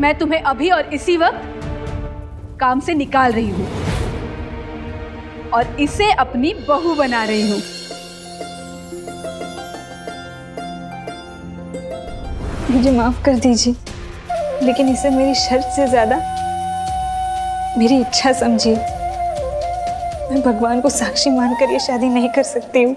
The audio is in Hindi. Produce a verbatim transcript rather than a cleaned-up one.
मैं तुम्हें अभी और इसी वक्त काम से निकाल रही हूं और इसे अपनी बहू बना रही हूं। मुझे माफ कर दीजिए, लेकिन इसे मेरी शर्त से ज्यादा मेरी इच्छा समझिए। मैं भगवान को साक्षी मानकर ये शादी नहीं कर सकती हूँ।